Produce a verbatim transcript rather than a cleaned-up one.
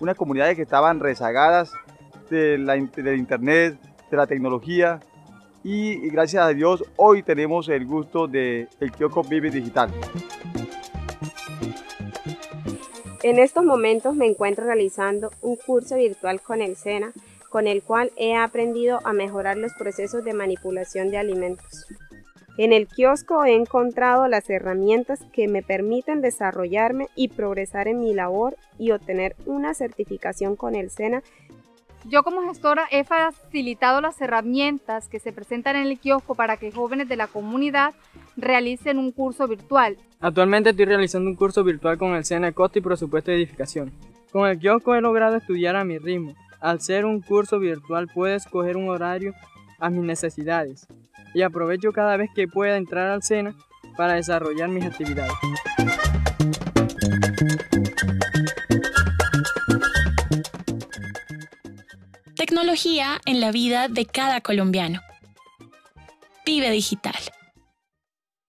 Unas comunidades que estaban rezagadas de la, del internet, de la tecnología, y, y gracias a Dios hoy tenemos el gusto del Kiosco Vive Digital. En estos momentos me encuentro realizando un curso virtual con el SENA, con el cual he aprendido a mejorar los procesos de manipulación de alimentos. En el kiosco he encontrado las herramientas que me permiten desarrollarme y progresar en mi labor y obtener una certificación con el SENA. Yo como gestora he facilitado las herramientas que se presentan en el kiosco para que jóvenes de la comunidad realicen un curso virtual. Actualmente estoy realizando un curso virtual con el SENA de Costo y Presupuesto de Edificación. Con el kiosco he logrado estudiar a mi ritmo. Al ser un curso virtual puedo escoger un horario a mis necesidades y aprovecho cada vez que pueda entrar al SENA para desarrollar mis actividades. Tecnología en la vida de cada colombiano. Vive Digital.